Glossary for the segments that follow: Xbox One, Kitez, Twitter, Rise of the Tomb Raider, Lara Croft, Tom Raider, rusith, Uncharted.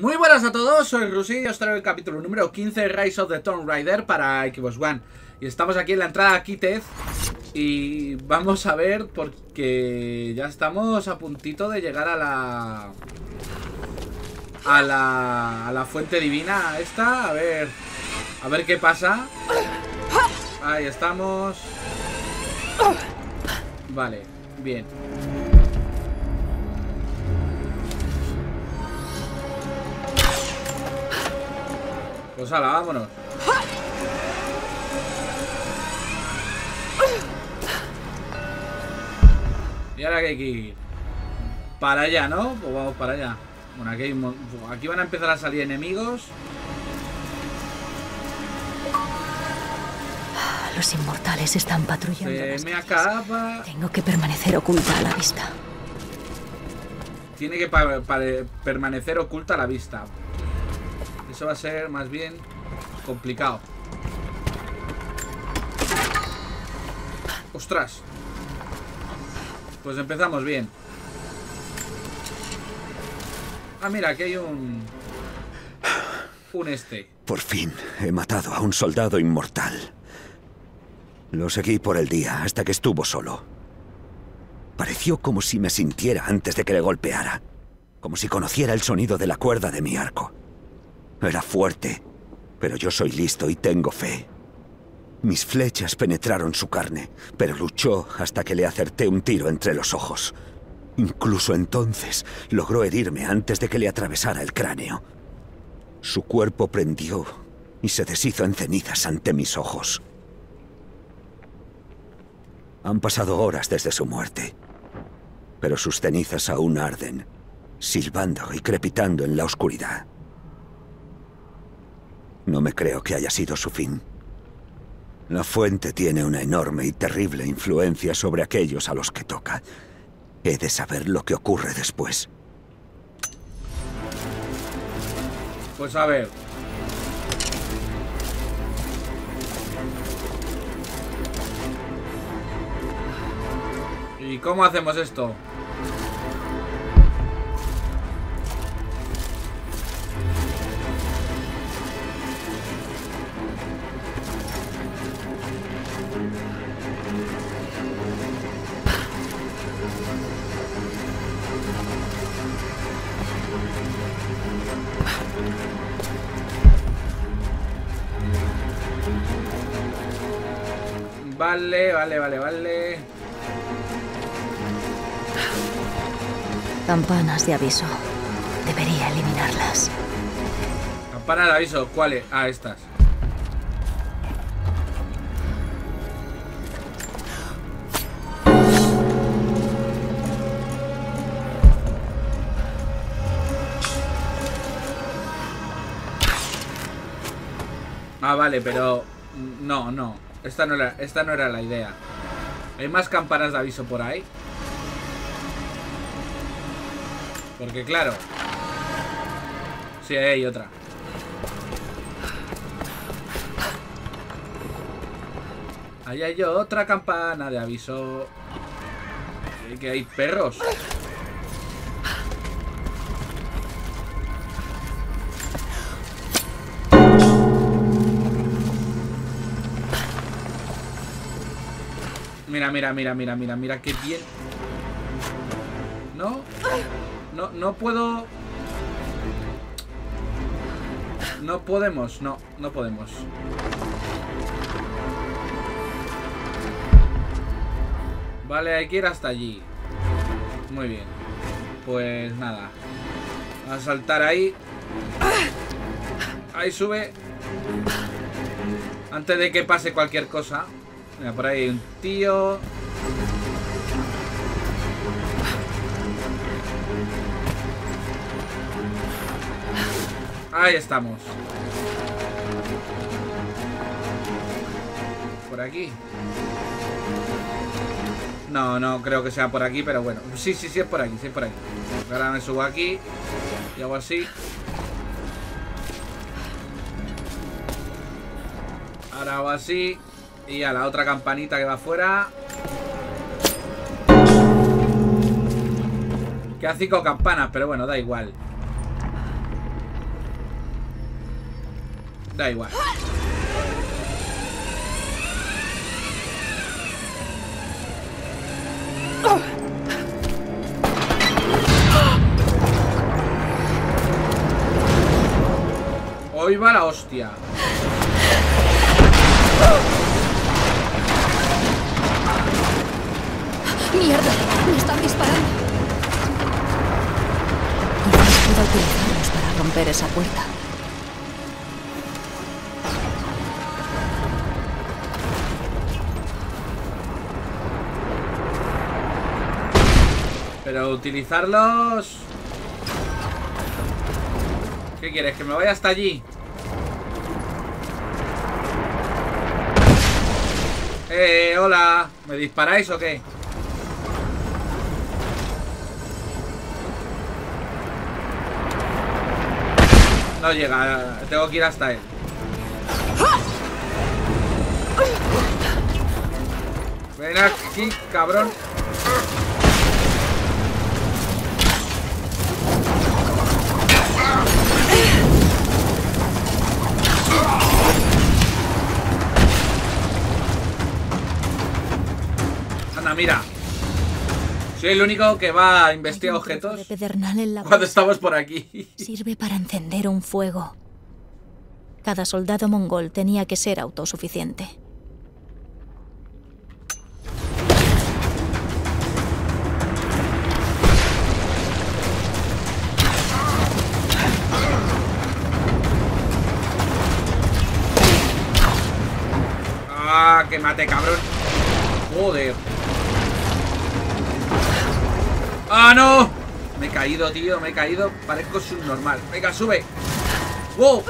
Muy buenas a todos, soy Rusi y os traigo el capítulo número 15 de Rise of the Tomb Raider para Xbox One. Y estamos aquí en la entrada a Kitez. Y vamos a ver porque ya estamos a puntito de llegar a la fuente divina esta. A ver qué pasa. Ahí estamos. Vale, bien. Pues ala, vámonos. Y ahora que hay que ir para allá, ¿no? Pues vamos para allá. Bueno, aquí van a empezar a salir enemigos. Los inmortales están patrullando. Se me acaba. Tengo que permanecer oculta a la vista. Tiene que permanecer oculta a la vista. Eso va a ser más bien complicado. ¡Ostras! Pues empezamos bien. Ah, mira, aquí hay un. Por fin he matado a un soldado inmortal. Lo seguí por el día hasta que estuvo solo. Pareció como si me sintiera antes de que le golpeara. Como si conociera el sonido de la cuerda de mi arco. Era fuerte, pero yo soy listo y tengo fe. Mis flechas penetraron su carne, pero luchó hasta que le acerté un tiro entre los ojos. Incluso entonces logró herirme antes de que le atravesara el cráneo. Su cuerpo prendió y se deshizo en cenizas ante mis ojos. Han pasado horas desde su muerte, pero sus cenizas aún arden, silbando y crepitando en la oscuridad. No me creo que haya sido su fin. La fuente tiene una enorme y terrible influencia sobre aquellos a los que toca. He de saber lo que ocurre después. Pues a ver. ¿Y cómo hacemos esto? Vale. Campanas de aviso. Debería eliminarlas. Campanas de aviso, ¿cuáles? Ah, estas. Ah, vale, pero... No. Esta no era la idea. Hay más campanas de aviso por ahí. Porque claro. Sí, hay otra. Ahí hay otra campana de aviso. Sí, que hay perros. Mira, qué bien. No puedo. No podemos. Vale, hay que ir hasta allí. Muy bien. Pues nada. A saltar ahí. Ahí sube. Antes de que pase cualquier cosa. Mira, por ahí hay un tío. Ahí estamos. ¿Por aquí? No creo que sea por aquí, pero bueno. Sí, es por aquí, Ahora me subo aquí y hago así. Ahora hago así. Y a la otra campanita que va afuera. Queda 5 campanas, pero bueno, da igual. Da igual. Hoy va la hostia. Mierda, me están disparando. Quizás pueda utilizarlos para romper esa puerta. Pero utilizarlos... ¿Qué quieres? ¿Que me vaya hasta allí? Hola. ¿Me disparáis o qué? No llega, tengo que ir hasta él. Ven aquí, cabrón. Anda, mira. Soy el único que va a investigar objetos cuando estamos por aquí. Sirve para encender un fuego. Cada soldado mongol tenía que ser autosuficiente. ¡Ah, que mate, cabrón! ¡Joder! ¡Ah, no! Me he caído, tío, me he caído. Parezco subnormal. Venga, sube. ¡Wow!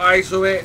¡Ay, sube!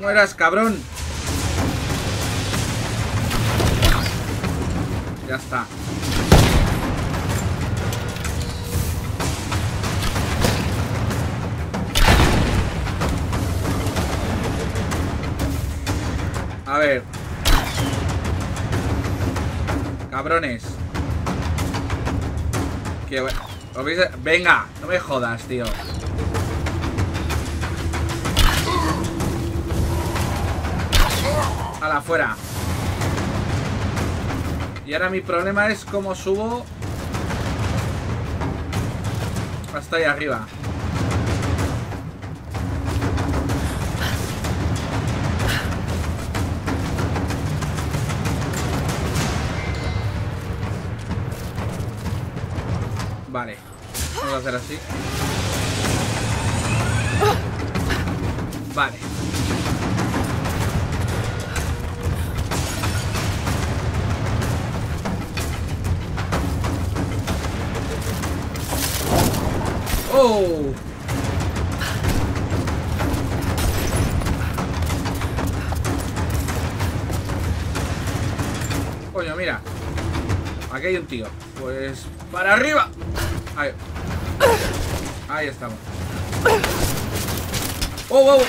Mueras, cabrón. Ya está. A ver. Cabrones. ¿Qué? Venga, no me jodas, tío. Ala, fuera. Y ahora mi problema es cómo subo hasta ahí arriba. Vale, vamos a hacer así. Vale. Coño, mira. Aquí hay un tío. Pues para arriba. Ahí, ahí estamos. ¡Oh, wow!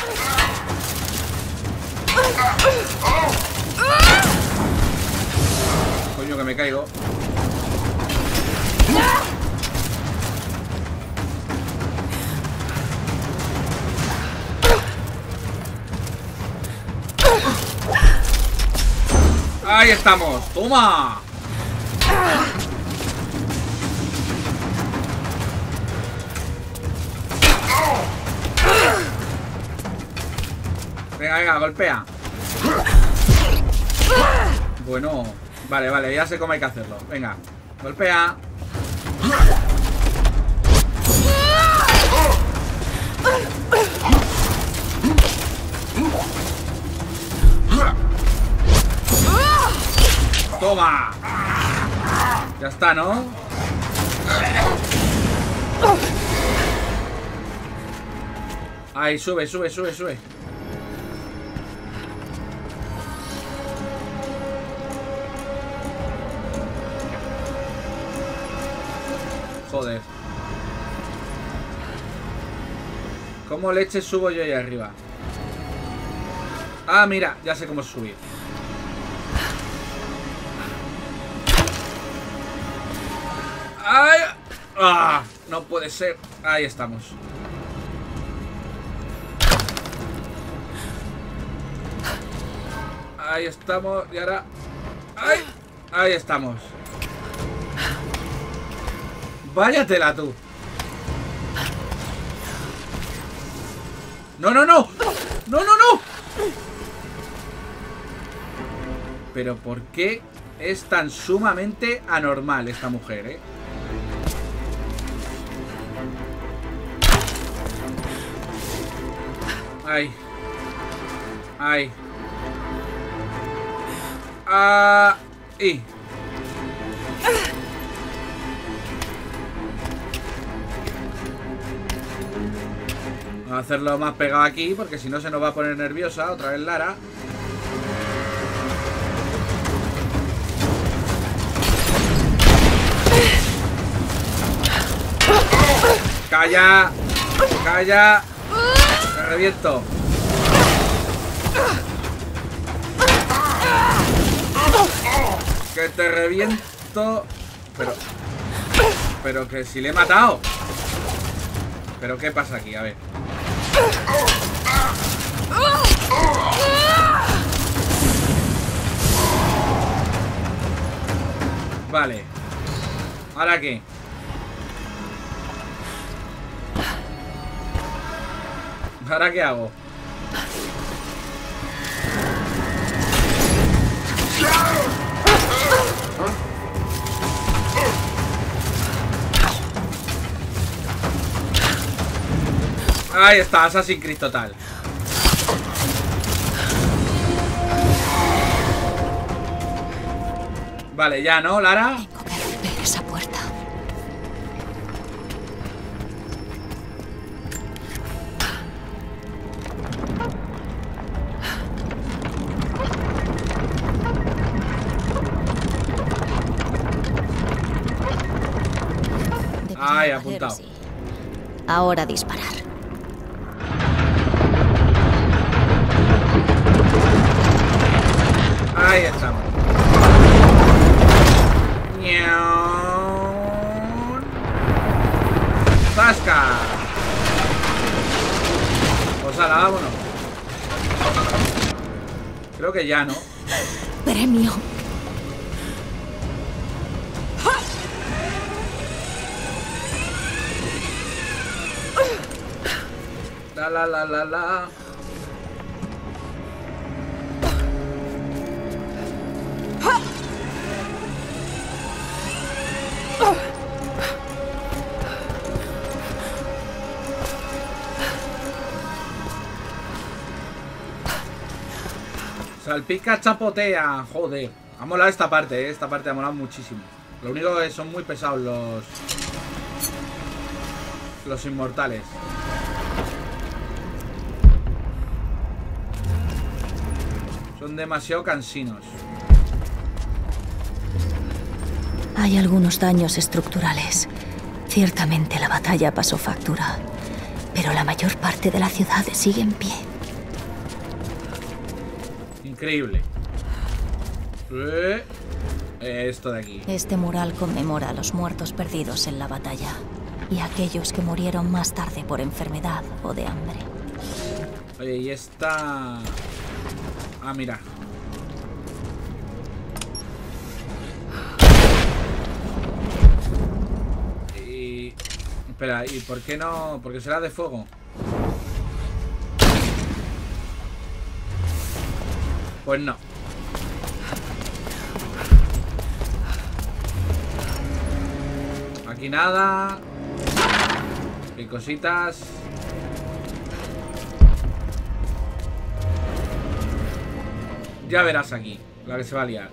Coño, que me caigo. Ahí estamos, toma. Venga, venga, golpea. Bueno, Vale, vale, ya sé cómo hay que hacerlo. Venga, golpea. Toma. Ya está, ¿no? Ahí, sube, sube, sube, sube. Joder. ¿Cómo leche subo yo ahí arriba? Ah, mira, ya sé cómo subir. ¡Ay! ¡Ah! No puede ser. Ahí estamos. Ahí estamos. Y ahora... ¡Ay! Ahí estamos. Váyatela tú. No, no, no. No, no, no. Pero ¿por qué es tan sumamente anormal esta mujer, eh? Ay. Ay. Ah. Y. Vamos a hacerlo más pegado aquí, porque si no se nos va a poner nerviosa otra vez Lara. ¡Calla! ¡Calla! ¡Me reviento! ¡Que te reviento! Pero que si le he matado. ¿Pero qué pasa aquí? A ver. Vale. ¿Ahora qué? ¿Ahora qué hago? Ahí está, Assassin's Creed total. Vale, ya, ¿no, Lara? Tengo que romper esa puerta. Ay, apuntado. Ahora disparar. Ahí estamos. ¡Zasca! Pues ala, vámonos. Creo que ya, ¿no? Premio. La la la la la. Salpica, chapotea, joder. Ha molado esta parte, ¿eh? Esta parte ha molado muchísimo. Lo único es que son muy pesados los inmortales. Son demasiado cansinos. Hay algunos daños estructurales. Ciertamente la batalla pasó factura, pero la mayor parte de la ciudad sigue en pie. Increíble. Esto de aquí. Este mural conmemora a los muertos perdidos en la batalla y a aquellos que murieron más tarde por enfermedad o de hambre. Oye, y esta... Ah, mira. Y... Espera, ¿y por qué no? Porque será de fuego. Pues no. aquí nada. Y cositas. Ya verás aquí la que se va a liar.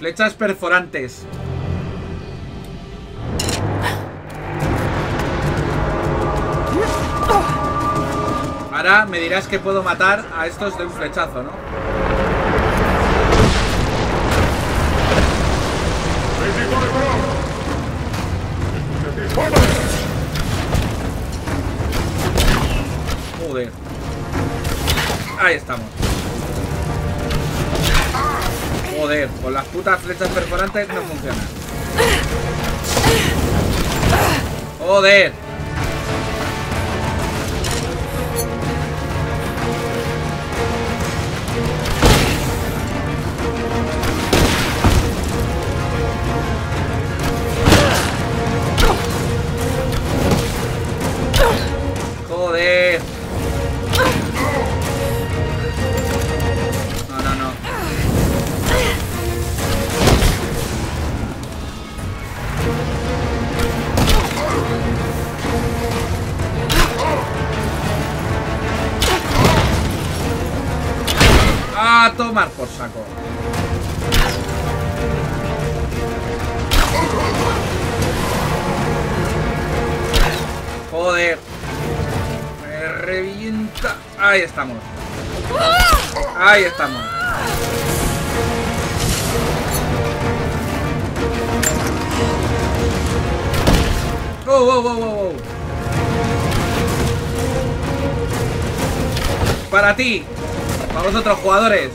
Flechas perforantes. Ahora me dirás que puedo matar a estos de un flechazo, ¿no? Joder. Ahí estamos. Joder, con las putas flechas perforantes no funciona. Joder. Tomar por saco. Joder. Me revienta. Ahí estamos. Ahí estamos. Oh, oh, oh, oh, oh. Para ti. Para vosotros, jugadores.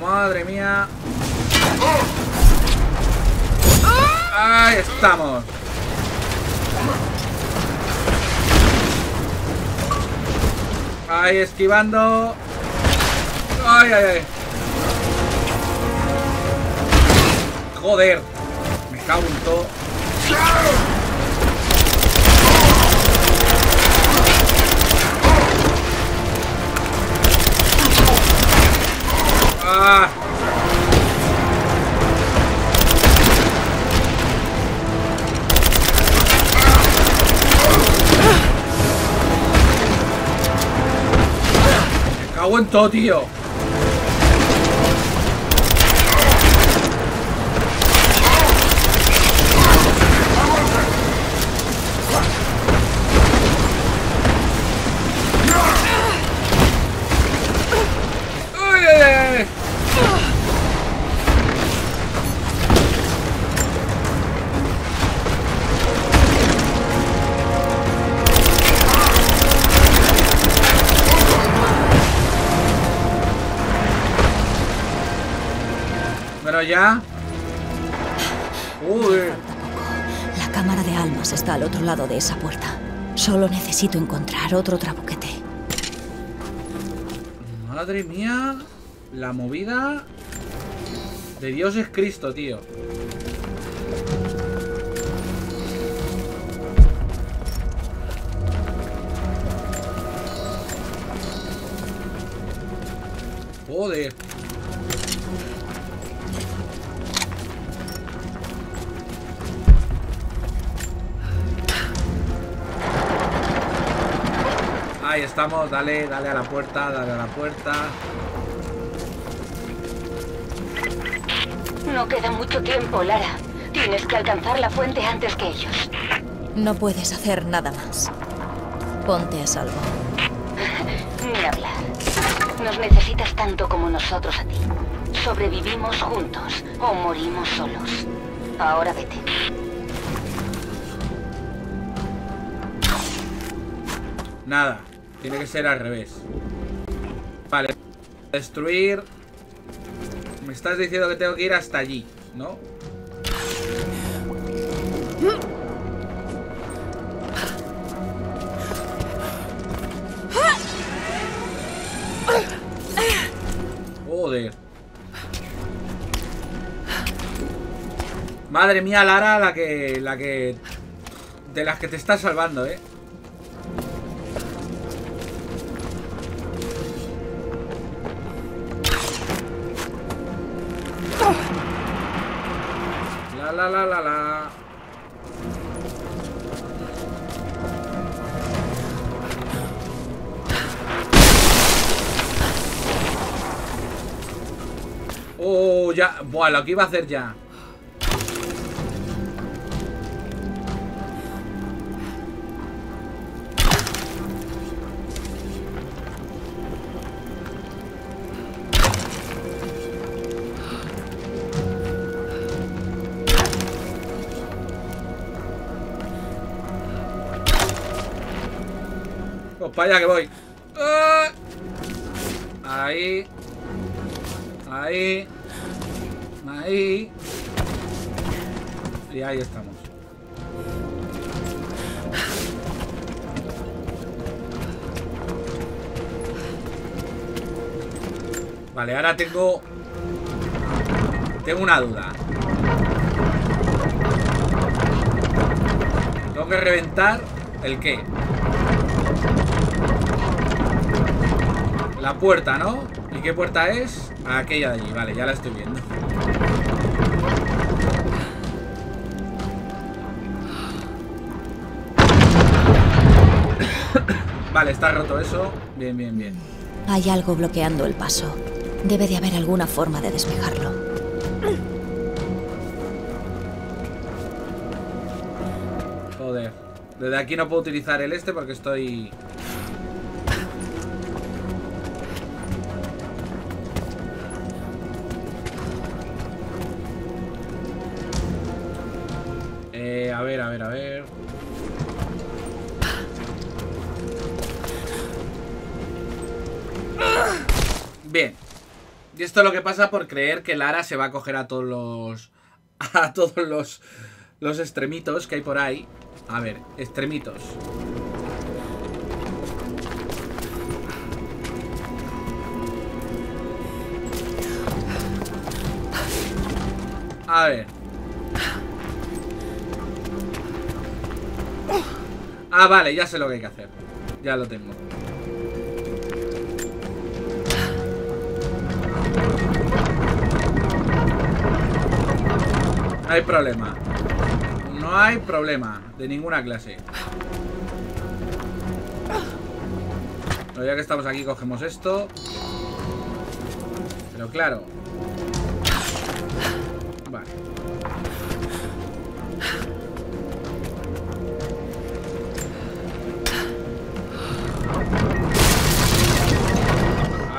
Madre mía. Ahí estamos. Ahí esquivando. Ay, ay, ay. Joder. Me cago en todo. Ah. Me cago en todo, tío. Ya. Uy. La cámara de almas está al otro lado de esa puerta. Solo necesito encontrar otro trabuquete. Madre mía. La movida de Dios es Cristo, tío. Joder. Ahí estamos, dale, dale a la puerta, dale a la puerta. No queda mucho tiempo, Lara. Tienes que alcanzar la fuente antes que ellos. No puedes hacer nada más. Ponte a salvo. Ni hablar. Nos necesitas tanto como nosotros a ti. Sobrevivimos juntos o morimos solos. Ahora vete. Nada. Tiene que ser al revés. Vale. Destruir. Me estás diciendo que tengo que ir hasta allí, ¿no? Joder. Madre mía, Lara, la que de las que te estás salvando, ¿eh? La la la la la. Oh, ya. Buah, lo que iba a hacer ya. Pues para allá que voy. Ahí. Ahí. Ahí. Y ahí estamos. Vale, ahora tengo... Tengo una duda. Tengo que reventar... ¿El qué? La puerta, ¿no? ¿Y qué puerta es? Aquella de allí, vale, ya la estoy viendo. Vale, está roto eso. Bien, bien, bien. Hay algo bloqueando el paso. Debe de haber alguna forma de despejarlo. Joder. Desde aquí no puedo utilizar el este porque estoy... A ver, a ver, a ver. Bien. Y esto es lo que pasa por creer que Lara se va a coger a todos los... A todos los extremitos que hay por ahí. A ver, extremitos. A ver. Ah, vale, ya sé lo que hay que hacer. Ya lo tengo. No hay problema. No hay problema de ninguna clase. Pero ya que estamos aquí, cogemos esto. Pero claro. Vale.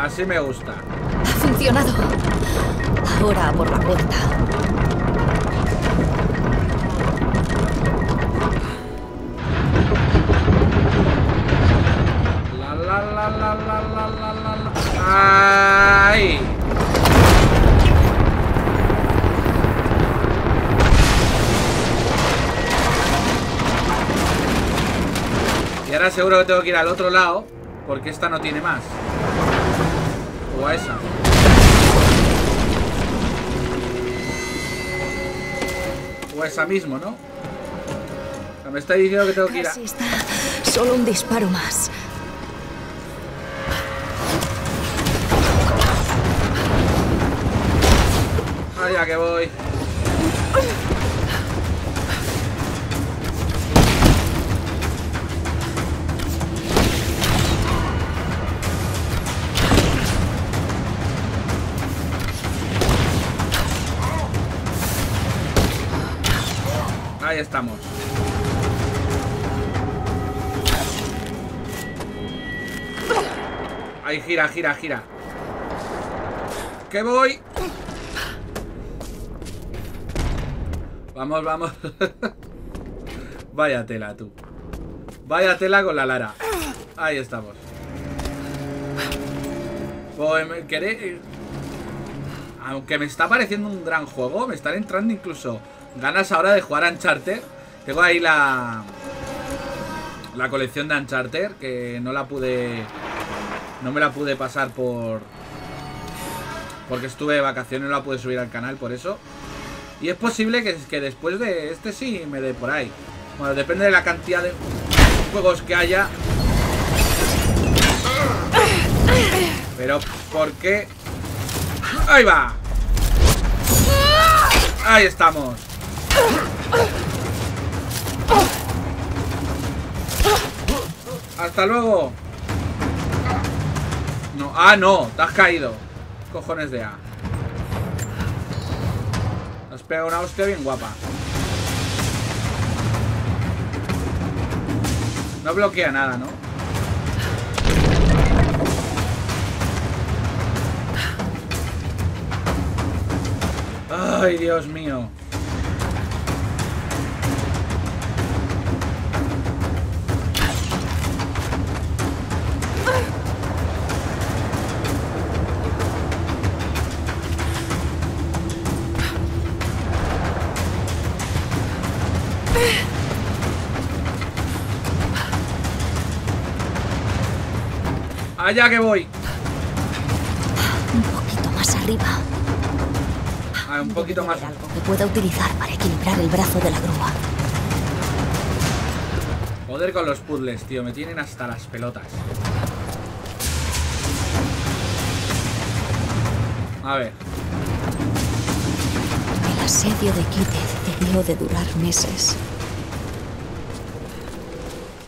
Así me gusta. Ha funcionado. Ahora por la puerta. La la la la la la la la la. ¡Ay! Y ahora seguro que tengo que ir al otro lado, porque esta no tiene más. O a esa. O a esa mismo, ¿no? O sea, me está diciendo que tengo que ir a... Casi está. Solo un disparo más. Allá que voy. Ahí estamos. Ahí gira, gira, gira. ¡Que voy! Vamos, vamos. Vaya tela, tú. Vaya tela con la Lara. Ahí estamos. Pues, ¿queréis? Aunque me está pareciendo un gran juego, me están entrando incluso... Ganas ahora de jugar a Uncharted. Tengo ahí la colección de Uncharted, que no me la pude pasar porque estuve de vacaciones, no la pude subir al canal por eso. Y es posible que después de este sí me dé por ahí. Bueno, depende de la cantidad de juegos que haya. Pero, ¿por qué? ¡Ahí va! ¡Ahí estamos! ¡Hasta luego! No, ¡ah, no! ¡Te has caído! Cojones de A. Has pegado una hostia bien guapa. No bloquea nada, ¿no? ¡Ay, Dios mío! Allá que voy. Un poquito más arriba. Ah, un poquito más. Algo que pueda utilizar para equilibrar el brazo de la grúa. Joder con los puzzles, tío. Me tienen hasta las pelotas. A ver. El asedio de Kitez debió de durar meses.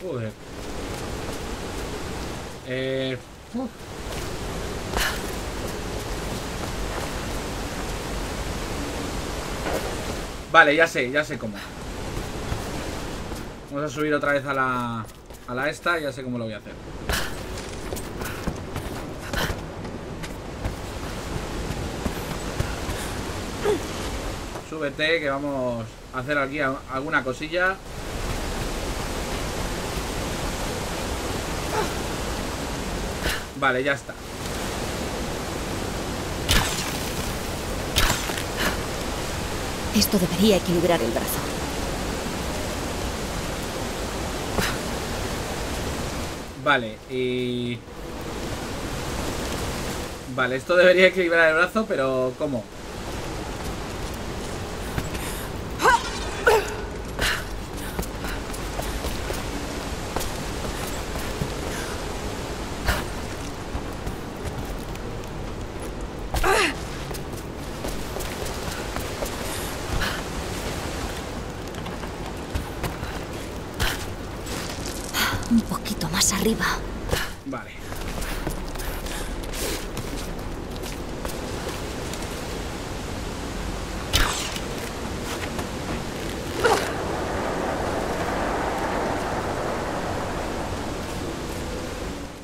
Joder. Vale, ya sé cómo. Vamos a subir otra vez a la esta, ya sé cómo lo voy a hacer. Súbete, que vamos a hacer aquí alguna cosilla. Vale, ya está. Esto debería equilibrar el brazo. Vale, y... Vale, esto debería equilibrar el brazo, pero ¿cómo? Arriba. Vale.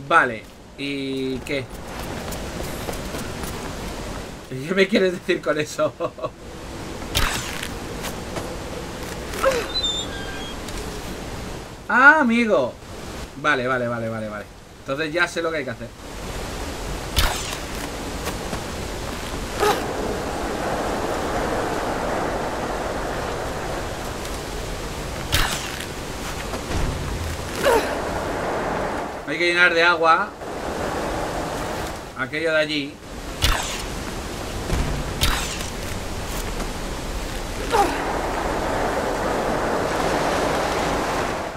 Vale. ¿Y qué? ¿Qué me quieres decir con eso? Ah, amigo. Vale, vale, vale, vale, vale. Entonces ya sé lo que hay que hacer. Hay que llenar de agua aquello de allí.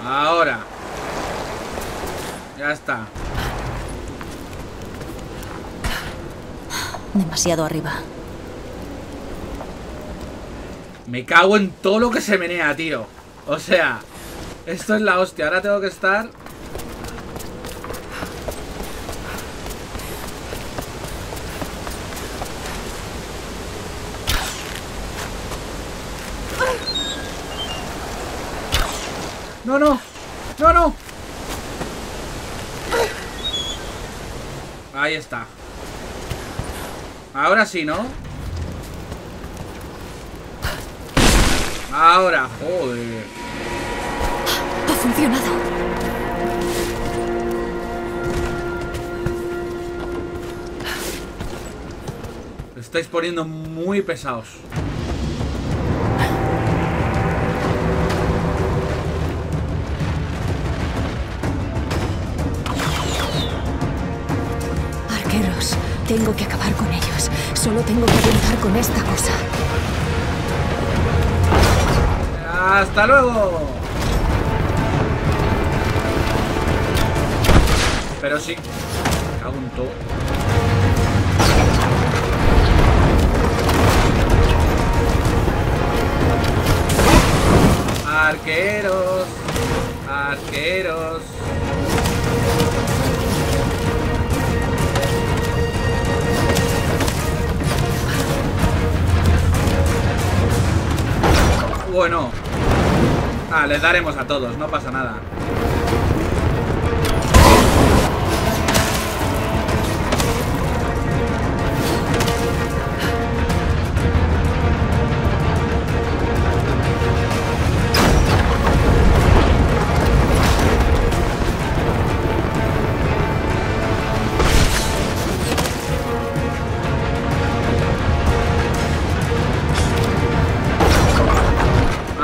Ahora. Ya está. Demasiado arriba. Me cago en todo lo que se menea, tío. O sea, esto es la hostia. Ahora tengo que estar... No, no. No, no. Ahí está. Ahora sí, ¿no? Ahora, joder. Ha funcionado. Lo estáis poniendo muy pesados. Tengo que acabar con ellos. Solo tengo que avanzar con esta cosa. ¡Hasta luego! Pero sí, cago en todo. Arqueros, arqueros. Bueno, les daremos a todos, no pasa nada.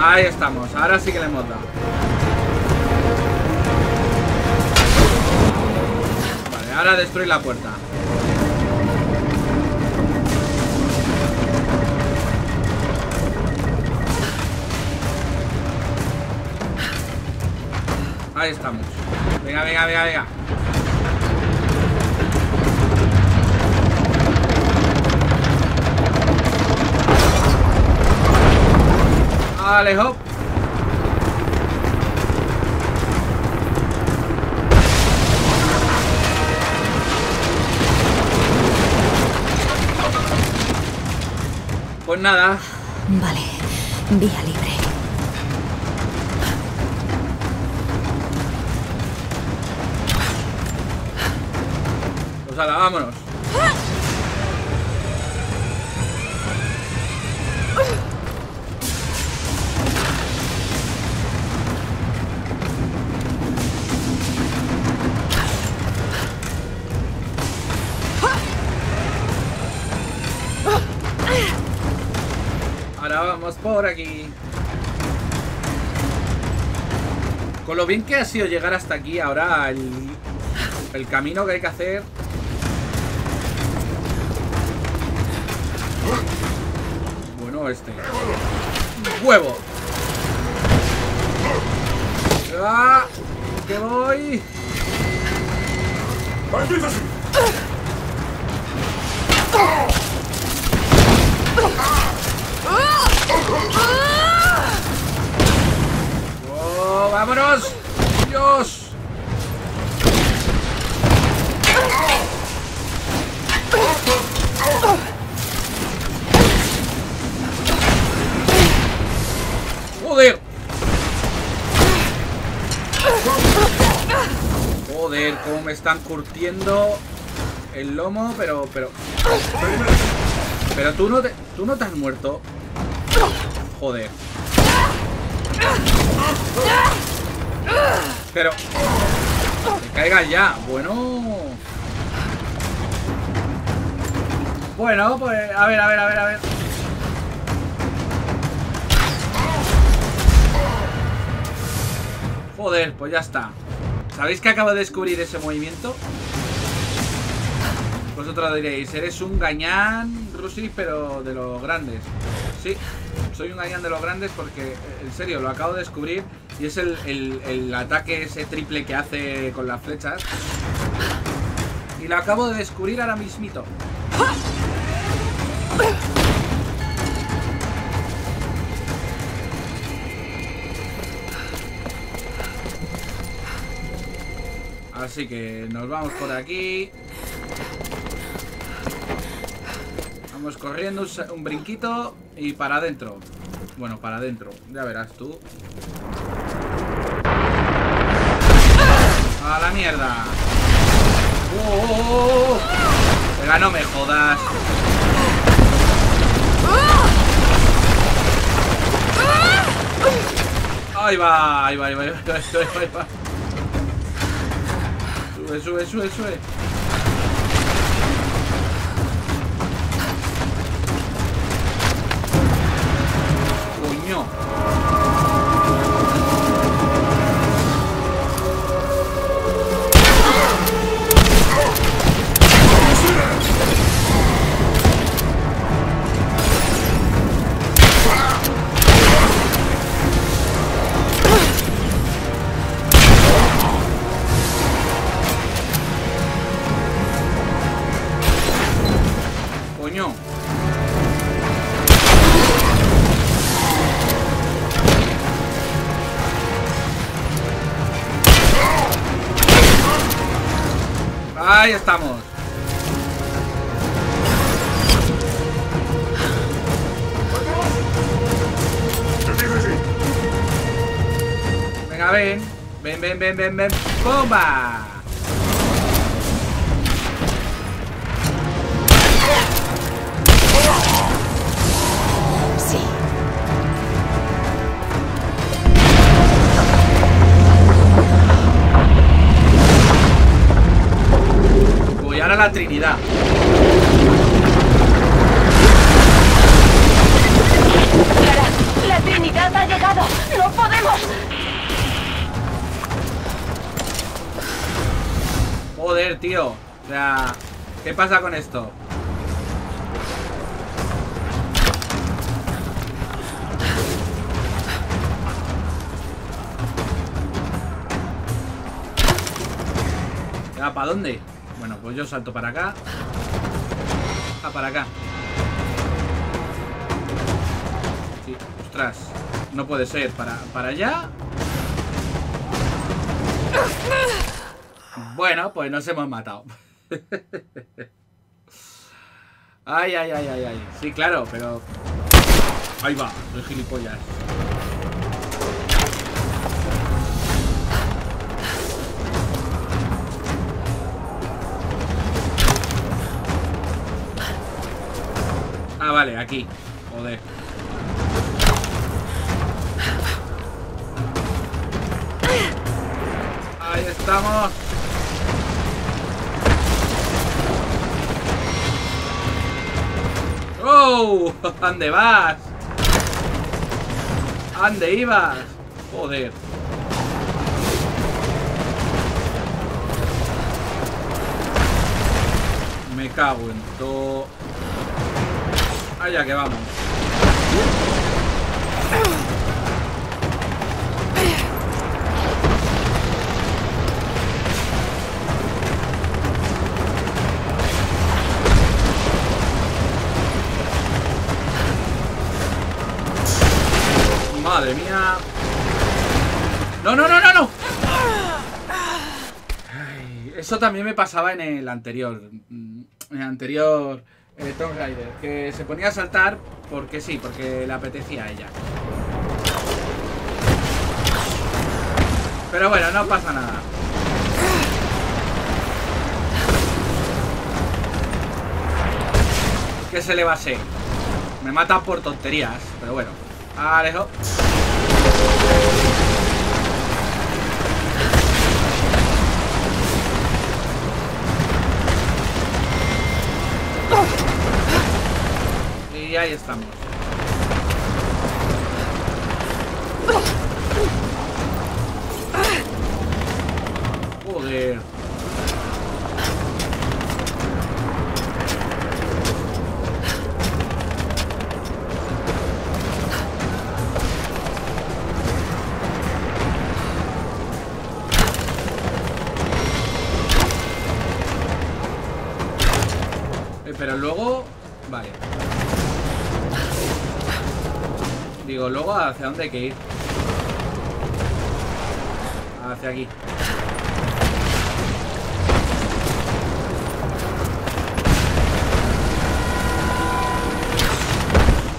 Ahí estamos, ahora sí que le hemos dado. Vale, ahora destruir la puerta. Ahí estamos. Venga, venga, venga, venga. Vale, hop. Pues nada. Vale, vía libre. Pues ala, vámonos. Por aquí. Con lo bien que ha sido llegar hasta aquí, ahora el camino que hay que hacer. Bueno, este huevo. ¡Ah! ¡Que voy! ¡Oh, vámonos! ¡Dios! ¡Joder! ¡Joder! Cómo me están curtiendo el lomo, pero tú no te has muerto. Joder. Pero que caiga ya. Bueno, pues a ver. Joder, pues ya está. ¿Sabéis que acabo de descubrir ese movimiento? Vosotros diréis, eres un gañán, Rusi, pero de los grandes. Sí, soy un gañán de los grandes porque, en serio, lo acabo de descubrir. Y es el ataque ese triple que hace con las flechas. Y lo acabo de descubrir ahora mismito. Así que nos vamos por aquí. Vamos corriendo un brinquito y para adentro. Bueno, para adentro, ya verás tú. ¡A la mierda! ¡Oh! Venga, no me jodas. Ahí va, ahí va, ahí va, ahí va, ahí va. Sube, sube, sube, sube. Ahí estamos. Venga, ven. Ven, ven, ven, ven, ven. ¡Bomba! A la Trinidad. Lara, la Trinidad ha llegado. No podemos. Joder, tío. O sea, ¿qué pasa con esto? ¿Ya para dónde? Bueno, pues yo salto para acá. Ah, para acá. Sí, ostras. No puede ser. Para allá. Bueno, pues nos hemos matado. Ay, ay, ay, ay, ay. Sí, claro, pero... Ahí va, soy gilipollas. Ah, vale, aquí. Joder. Ahí estamos. ¡Oh! ¿Dónde vas? ¿Dónde ibas? Joder. Me cago en todo. Allá que vamos. Madre mía. No, no, no, no, no. Ay, eso también me pasaba en el anterior. Tom Raider, que se ponía a saltar porque sí, porque le apetecía a ella. Pero bueno, no pasa nada. ¿Qué se le va a hacer? Me mata por tonterías, pero bueno. Alejo. Y ahí estamos. Joder. Pero luego... Vale. Digo, luego hacia dónde hay que ir. Hacia aquí.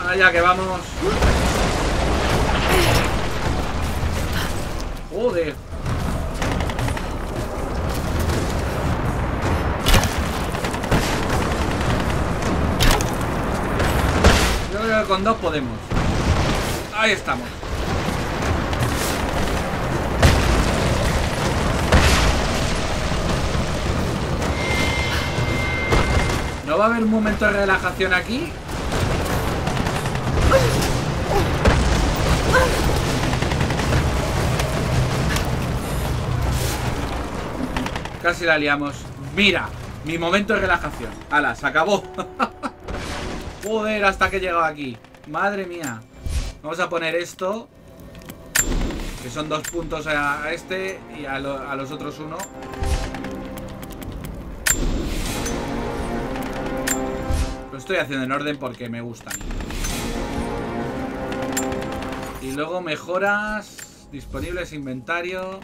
Allá que vamos. Joder. Yo creo que con dos podemos. Ahí estamos. ¿No va a haber un momento de relajación aquí? Casi la liamos. Mira, mi momento de relajación. ¡Hala, se acabó! Joder, hasta que he llegado aquí. Madre mía. Vamos a poner esto, que son 2 puntos a este y a los otros 1. Lo estoy haciendo en orden porque me gustan. Y luego mejoras, disponibles, inventario.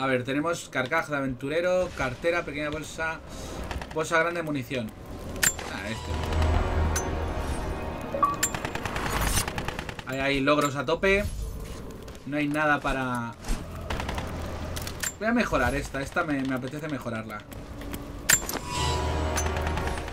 A ver, tenemos carcaj de aventurero, cartera, pequeña bolsa, bolsa grande de munición. Ah, este. Ahí hay logros a tope. No hay nada para... Voy a mejorar esta. Esta me apetece mejorarla.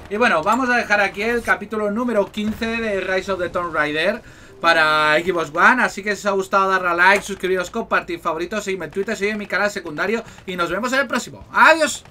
Y bueno, vamos a dejar aquí el capítulo número 15 de Rise of the Tomb Raider para Xbox One. Así que si os ha gustado, darle a like, suscribiros, compartir, favoritos, seguidme en Twitter, seguidme en mi canal secundario y nos vemos en el próximo. ¡Adiós!